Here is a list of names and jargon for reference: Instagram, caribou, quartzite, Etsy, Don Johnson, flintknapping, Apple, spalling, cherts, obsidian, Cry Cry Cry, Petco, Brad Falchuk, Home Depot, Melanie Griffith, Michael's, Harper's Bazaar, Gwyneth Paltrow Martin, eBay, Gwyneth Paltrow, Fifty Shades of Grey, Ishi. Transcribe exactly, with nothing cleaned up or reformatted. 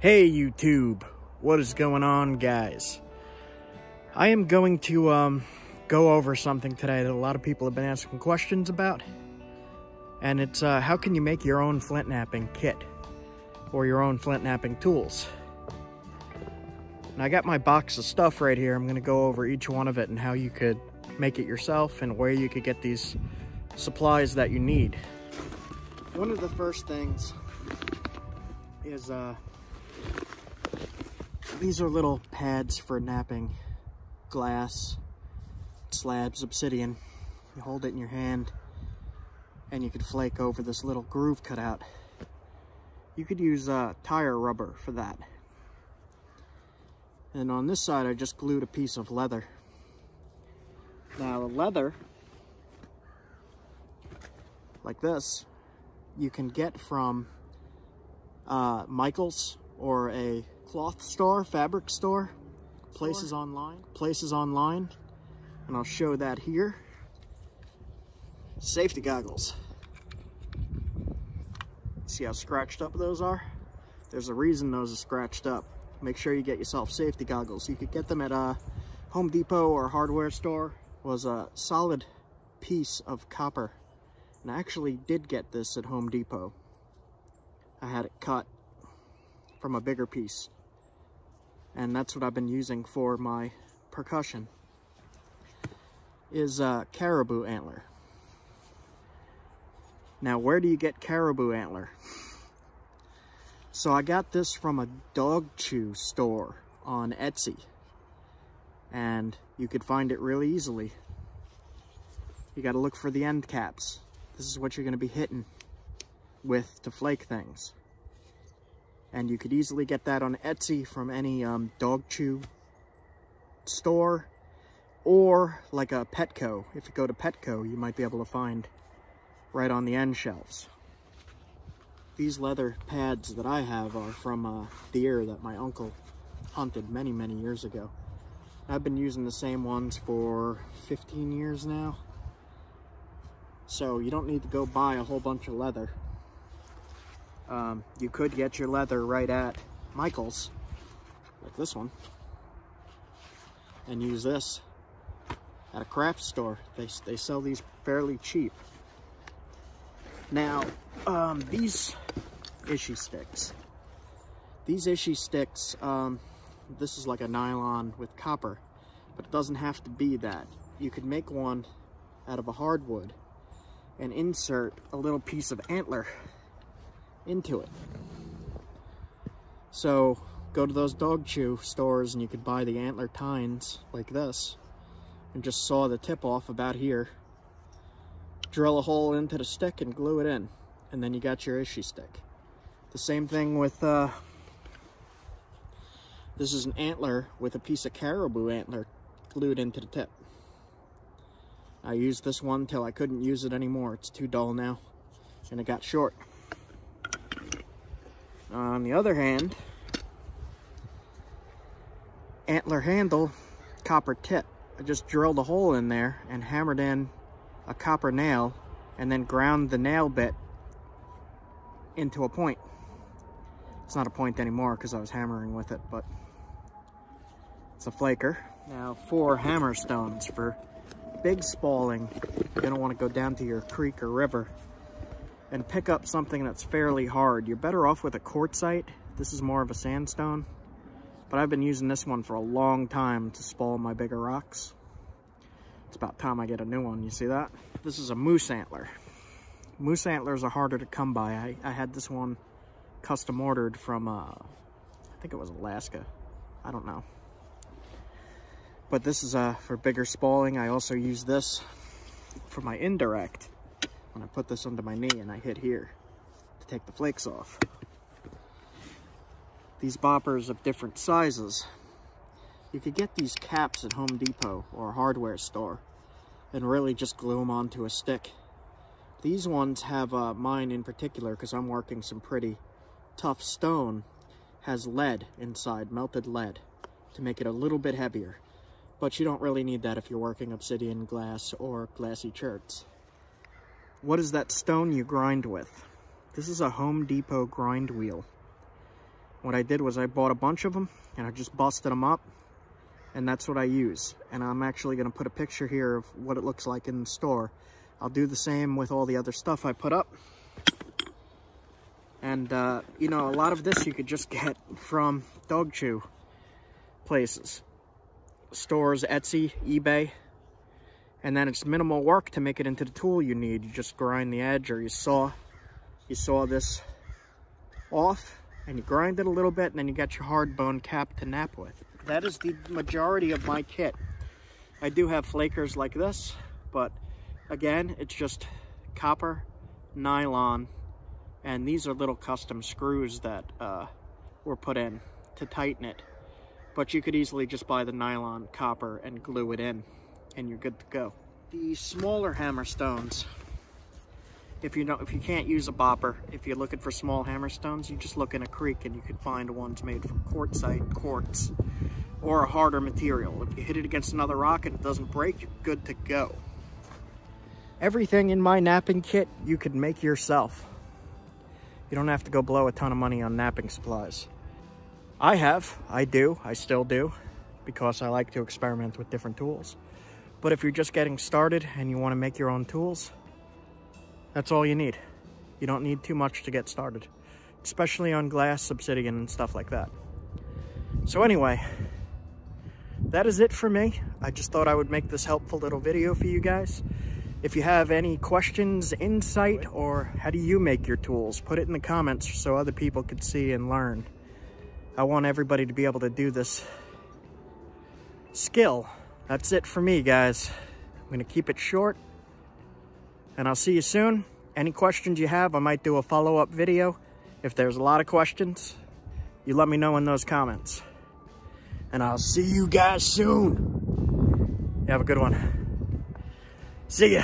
Hey YouTube, what is going on guys? I am going to um, go over something today that a lot of people have been asking questions about, and it's uh, how can you make your own flintknapping kit or your own flintknapping tools? And I got my box of stuff right here. I'm gonna go over each one of it and how you could make it yourself and where you could get these supplies that you need. One of the first things is uh, these are little pads for knapping glass, slabs, obsidian. You hold it in your hand and you could flake over this little groove cut out. You could use uh, tire rubber for that. And on this side I just glued a piece of leather. Now the leather, like this, you can get from uh, Michael's or a cloth store, fabric store, places online, places online, and I'll show that here. Safety goggles. See how scratched up those are? There's a reason those are scratched up. Make sure you get yourself safety goggles. You could get them at a Home Depot or hardware store. It was a solid piece of copper, and I actually did get this at Home Depot. I had it cut from a bigger piece. And that's what I've been using for my percussion, is uh, caribou antler. Now, where do you get caribou antler? So I got this from a dog chew store on Etsy, and you could find it really easily. You gotta look for the end caps. This is what you're gonna be hitting with to flake things. And you could easily get that on Etsy from any um, dog chew store, or like a Petco. If you go to Petco, you might be able to find right on the end shelves. These leather pads that I have are from a deer that my uncle hunted many, many years ago. I've been using the same ones for fifteen years now. So you don't need to go buy a whole bunch of leather. Um, you could get your leather right at Michael's, like this one, and use this at a craft store. They, they sell these fairly cheap. Now, um, these Ishi sticks. These Ishi sticks, um, this is like a nylon with copper, but it doesn't have to be that. You could make one out of a hardwood and insert a little piece of antler into it. So go to those dog chew stores and you could buy the antler tines like this, and just saw the tip off about here, drill a hole into the stick and glue it in, and then you got your Ishi stick. The same thing with uh, this is an antler with a piece of caribou antler glued into the tip. I used this one till I couldn't use it anymore. It's too dull now and it got short. On the other hand, antler handle, copper tip. I just drilled a hole in there and hammered in a copper nail and then ground the nail bit into a point. It's not a point anymore because I was hammering with it, but it's a flaker. Now, four hammer stones for big spalling. You don't want to go down to your creek or river and pick up something that's fairly hard. You're better off with a quartzite. This is more of a sandstone, but I've been using this one for a long time to spall my bigger rocks. It's about time I get a new one, you see that? This is a moose antler. Moose antlers are harder to come by. I, I had this one custom ordered from, uh, I think it was Alaska, I don't know. But this is uh, for bigger spalling. I also use this for my indirect. When I put this under my knee and I hit here to take the flakes off. These boppers of different sizes. You could get these caps at Home Depot or a hardware store and really just glue them onto a stick. These ones have, uh, mine in particular, because I'm working some pretty tough stone, has lead inside, melted lead, to make it a little bit heavier. But you don't really need that if you're working obsidian, glass, or glassy cherts. What is that stone you grind with? This is a Home Depot grind wheel. what I did was I bought a bunch of them and I just busted them up, and that's what I use. And I'm actually gonna put a picture here of what it looks like in the store. I'll do the same with all the other stuff I put up. And uh, you know, a lot of this you could just get from dog chew places. Stores, Etsy, eBay. And then it's minimal work to make it into the tool you need. You just grind the edge, or you saw, you saw this off and you grind it a little bit, and then you got your hard bone cap to nap with. That is the majority of my kit. I do have flakers like this, but again, it's just copper, nylon, and these are little custom screws that uh, were put in to tighten it. But you could easily just buy the nylon, copper, and glue it in, and you're good to go. The smaller hammer stones, if you don't, if you can't use a bopper, if you're looking for small hammer stones, you just look in a creek and you could find ones made from quartzite, quartz, or a harder material. If you hit it against another rock and it doesn't break, you're good to go. Everything in my napping kit you could make yourself. You don't have to go blow a ton of money on napping supplies. I have, I do, I still do, because I like to experiment with different tools. But if you're just getting started and you want to make your own tools, that's all you need. You don't need too much to get started, especially on glass, obsidian, and stuff like that. So anyway, that is it for me. I just thought I would make this helpful little video for you guys. If you have any questions, insight, or how do you make your tools, put it in the comments so other people could see and learn. I want everybody to be able to do this skill. That's it for me, guys. I'm gonna keep it short, and I'll see you soon. Any questions you have, I might do a follow-up video. If there's a lot of questions, you let me know in those comments. And I'll see you guys soon. You have a good one. See ya.